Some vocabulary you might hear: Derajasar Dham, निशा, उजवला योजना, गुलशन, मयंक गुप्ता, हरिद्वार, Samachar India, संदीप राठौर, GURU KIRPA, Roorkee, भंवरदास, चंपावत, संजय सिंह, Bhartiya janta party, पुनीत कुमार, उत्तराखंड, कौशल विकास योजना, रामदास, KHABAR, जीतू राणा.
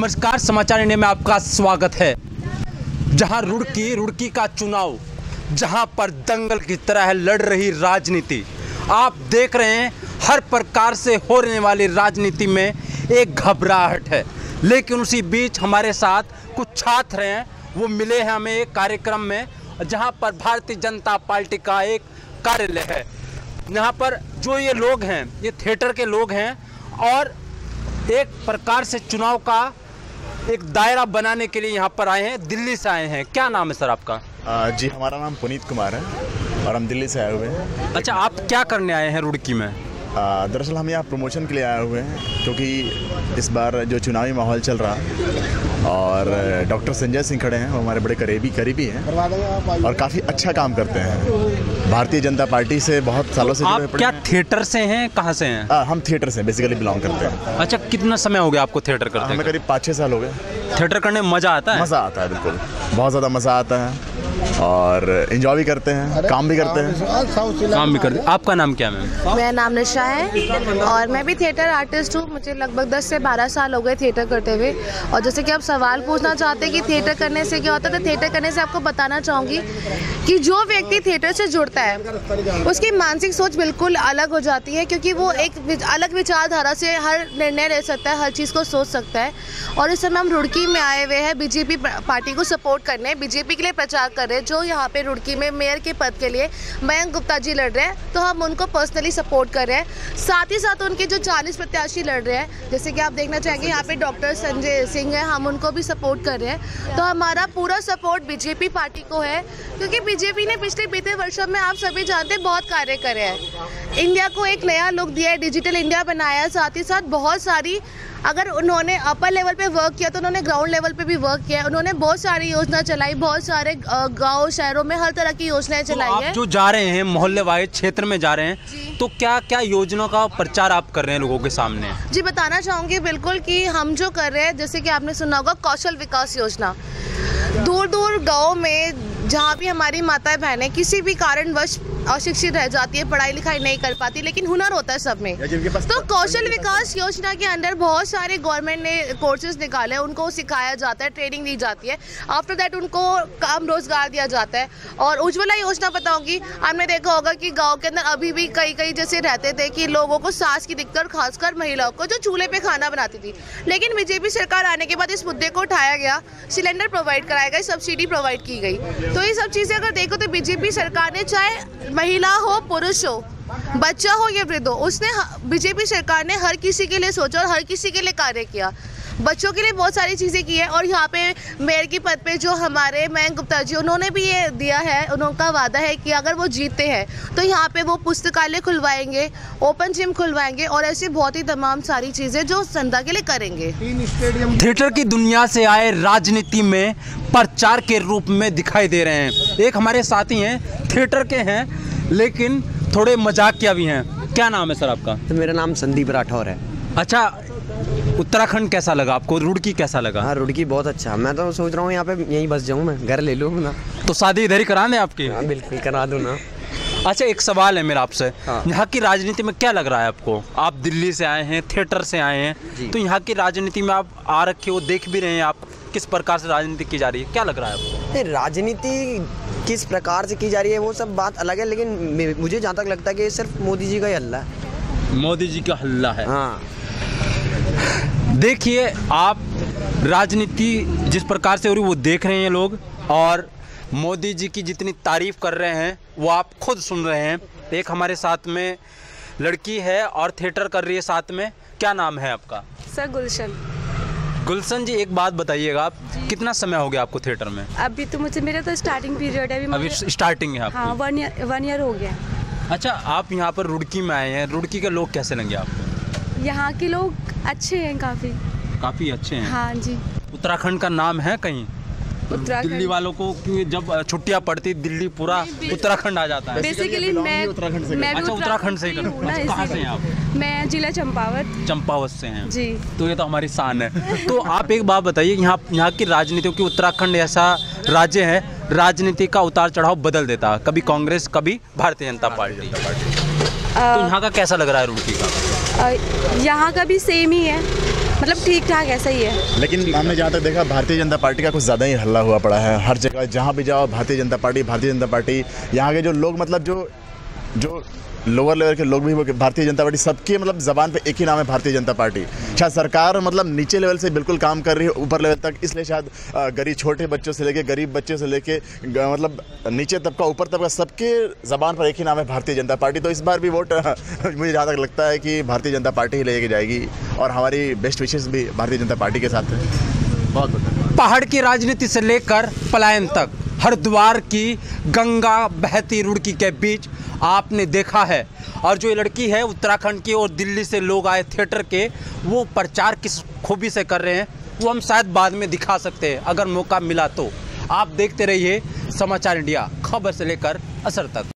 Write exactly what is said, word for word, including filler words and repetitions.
नमस्कार, समाचार इंडिया में आपका स्वागत है। जहां रुड़की रुड़की का चुनाव, जहां पर दंगल की तरह है लड़ रही राजनीति। आप देख रहे हैं हर प्रकार से होने वाली राजनीति में एक घबराहट है, लेकिन उसी बीच हमारे साथ कुछ छात्र हैं, वो मिले हैं हमें एक कार्यक्रम में जहां पर भारतीय जनता पार्टी का एक कार्यालय है। यहाँ पर जो ये लोग हैं, ये थिएटर के लोग हैं और एक प्रकार से चुनाव का एक दायरा बनाने के लिए यहाँ पर आए हैं, दिल्ली से आए हैं। क्या नाम है सर आपका? आ, जी हमारा नाम पुनीत कुमार है और हम दिल्ली से आए हुए हैं। अच्छा, आप क्या करने आए हैं रुड़की में? दरअसल हम यहाँ प्रमोशन के लिए आए हुए हैं, क्योंकि इस बार जो चुनावी माहौल चल रहा है और डॉक्टर संजय सिंह खड़े हैं, वो हमारे बड़े करीबी करीबी हैं और काफ़ी अच्छा काम करते हैं। भारतीय जनता पार्टी से बहुत सालों से। आप क्या थिएटर से हैं, कहाँ से हैं? आ, हम थिएटर से बेसिकली बिलोंग करते हैं। अच्छा, कितना समय हो गया आपको थिएटर करते? हमें करीब पाँच छः साल हो गए थिएटर करने। मज़ा आता है? मज़ा आता है, बिल्कुल, बहुत ज़्यादा मज़ा आता है और एंजॉय भी करते हैं, काम भी करते हैं। काम भी करते हैं। आपका नाम क्या है? मेरा नाम निशा है और मैं भी थिएटर आर्टिस्ट हूँ। मुझे लगभग दस से बारह साल हो गए थिएटर करते हुए। और जैसे कि आप सवाल पूछना चाहते हैं कि थिएटर करने से क्या होता है, तो थिएटर करने से आपको बताना चाहूँगी कि जो व्यक्ति थिएटर से जुड़ता है उसकी मानसिक सोच बिल्कुल अलग हो जाती है, क्योंकि वो एक अलग विचारधारा से हर निर्णय ले सकता है, हर चीज़ को सोच सकता है। और इस समय हम रुड़की में आए हुए हैं बीजेपी पार्टी को सपोर्ट करने, बीजेपी के लिए प्रचार कर, जो यहाँ पे रुड़की में मेयर के पद के लिए मयंक गुप्ता जी लड़ रहे हैं, तो हम उनको पर्सनली सपोर्ट कर रहे हैं। साथ ही साथ उनके जो चालीस प्रत्याशी लड़ रहे हैं, जैसे कि आप देखना चाहेंगे यहाँ पे डॉक्टर संजय सिंह है, हम उनको भी सपोर्ट कर रहे हैं। तो हमारा पूरा सपोर्ट बीजेपी पार्टी को है, क्योंकि बीजेपी ने पिछले बीते वर्षों में, आप सभी जानते हैं, बहुत कार्य करे हैं। इंडिया को एक नया लुक दिया है, डिजिटल इंडिया बनाया है। साथ ही साथ बहुत सारी, अगर उन्होंने अपर लेवल पे वर्क किया तो उन्होंने ग्राउंड लेवल पे भी वर्क किया है। उन्होंने बहुत सारी योजना चलाई, बहुत सारे गांव शहरों में हर तरह की योजनाएं चलाई हैं। तो आप जो जा रहे हैं मोहल्ले वाइज क्षेत्र में जा रहे हैं, तो क्या क्या योजनाओं का प्रचार आप कर रहे हैं लोगों के सामने? जी बताना चाहूँगी बिल्कुल कि हम जो कर रहे हैं, जैसे कि आपने सुना होगा कौशल विकास योजना, दूर दूर गाँव में जहाँ भी हमारी माताएं बहनें किसी भी कारणवश अशिक्षित रह जाती है, पढ़ाई लिखाई नहीं कर पाती, लेकिन हुनर होता है सब में, तो कौशल विकास योजना के अंदर बहुत सारे गवर्नमेंट ने कोर्सेज निकाले, उनको सिखाया जाता है, ट्रेनिंग दी जाती है। आफ्टर दैट उनको काम रोजगार दिया जाता है। और उजवला योजना बताऊंगी, हमने देखा होगा कि गाँव के अंदर अभी भी कई कई जैसे रहते थे कि लोगों को सांस की दिक्कत, खासकर महिलाओं को जो चूल्हे पर खाना बनाती थी, लेकिन बीजेपी सरकार आने के बाद इस मुद्दे को उठाया गया, सिलेंडर प्रोवाइड कराया गया, सब्सिडी प्रोवाइड की गई। तो ये सब चीज़ें अगर देखो तो बीजेपी सरकार ने, चाहे महिला हो, पुरुष हो, बच्चा हो या वृद्ध हो, उसने, बीजेपी सरकार ने हर किसी के लिए सोचा और हर किसी के लिए कार्य किया। बच्चों के लिए बहुत सारी चीज़ें की है। और यहाँ पे मेयर के पद पे जो हमारे मयंक गुप्ता जी, उन्होंने भी ये दिया है, उनका वादा है कि अगर वो जीतते हैं तो यहाँ पे वो पुस्तकालय खुलवाएंगे, ओपन जिम खुलवाएंगे और ऐसी बहुत ही तमाम सारी चीज़ें जो जनता के लिए करेंगे। थिएटर की दुनिया से आए राजनीति में प्रचार के रूप में दिखाई दे रहे हैं। एक हमारे साथी हैं, थिएटर के हैं लेकिन थोड़े मजाकिया भी हैं। क्या नाम है सर आपका? तो मेरा नाम संदीप राठौर है। अच्छा, उत्तराखंड कैसा लगा आपको? रुड़की कैसा लगा? हाँ, रुड़की बहुत अच्छा। मैं तो सोच रहा हूँ यहाँ पे यहीं बस जाऊँ, मैं घर ले लूँ ना। तो शादी इधर ही करा दें आपकी? हाँ, बिल्कुल करा दूँ ना। अच्छा, एक सवाल है मेरा आपसे। हाँ। यहाँ की राजनीति में क्या लग रहा है आपको? आप दिल्ली से आए हैं, थिएटर से आए हैं, तो यहाँ की राजनीति में आप आ रखे हो, देख भी रहे हैं आप किस प्रकार से राजनीति की जा रही है, क्या लग रहा है आपको? राजनीति किस प्रकार से की जा रही है वो सब बात अलग है, लेकिन मुझे जहाँ तक लगता है कि सिर्फ मोदी जी का ही हल्ला है। मोदी जी का हल्ला है? हाँ। देखिए, आप राजनीति जिस प्रकार से हो रही वो देख रहे हैं लोग, और मोदी जी की जितनी तारीफ कर रहे हैं वो आप खुद सुन रहे हैं। एक हमारे साथ में लड़की है और थिएटर कर रही है साथ में। क्या नाम है आपका? सर गुलशन। गुलशन जी, एक बात बताइएगा, आप कितना समय हो गया आपको थिएटर में? अभी तो मुझे, मेरा तो स्टार्टिंग पीरियड है, अभी अभी स्टार्टिंग है। हाँ, वन ईयर वन ईयर हो गया। अच्छा, आप यहाँ पर रुड़की में आए हैं, रुड़की के लोग कैसे लगे आपको? यहाँ के लोग अच्छे हैं, काफ़ी काफ़ी अच्छे हैं। हाँ जी। उत्तराखंड का नाम है कहीं? दिल्ली वालों को कि जब छुट्टियां पड़ती दिल्ली पूरा उत्तराखंड आ जाता है। बेसिकली मैं उत्तराखंड से, मैं अच्छा उत्तराखंड से ही करता हूँ। कहाँ से हैं आप? मैं जिला चंपावत। चंपावत से हैं जी। तो ये तो हमारी शान है। तो आप एक बात बताइए, यहाँ यहाँ की राजनीति, क्योंकि उत्तराखंड ऐसा राज्य है, राजनीति का उतार चढ़ाव बदल देता है, कभी कांग्रेस कभी भारतीय जनता पार्टी, तो यहाँ का कैसा लग रहा है रुड़की का? यहाँ का भी सेम ही है, मतलब ठीक ठाक ऐसा ही है। लेकिन हमने जहाँ तक देखा भारतीय जनता पार्टी का कुछ ज़्यादा ही हल्ला हुआ पड़ा है, हर जगह जहाँ भी जाओ भारतीय जनता पार्टी भारतीय जनता पार्टी। यहाँ के जो लोग मतलब जो जो लोअर लेवल के लोग भी वो भारतीय जनता पार्टी, सबके मतलब जबान पे एक ही नाम है भारतीय जनता पार्टी। शायद सरकार मतलब नीचे लेवल से बिल्कुल काम कर रही है ऊपर लेवल तक, इसलिए शायद गरीब छोटे बच्चों से लेके गरीब बच्चों से लेके मतलब नीचे तबका ऊपर तबका सबके जबान पर एक ही नाम है भारतीय जनता पार्टी। तो इस बार भी वोट मुझे जहाँ तक लगता है कि भारतीय जनता पार्टी ही लेके जाएगी और हमारी बेस्ट विशेष भी भारतीय जनता पार्टी के साथ है। बहुत बहुत पहाड़ की राजनीति से लेकर पलायन तक, हरिद्वार की गंगा बहती रुड़की के बीच आपने देखा है। और जो ये लड़की है उत्तराखंड की और दिल्ली से लोग आए थिएटर के, वो प्रचार किस खूबी से कर रहे हैं वो हम शायद बाद में दिखा सकते हैं अगर मौका मिला तो। आप देखते रहिए समाचार इंडिया, खबर से लेकर असर तक।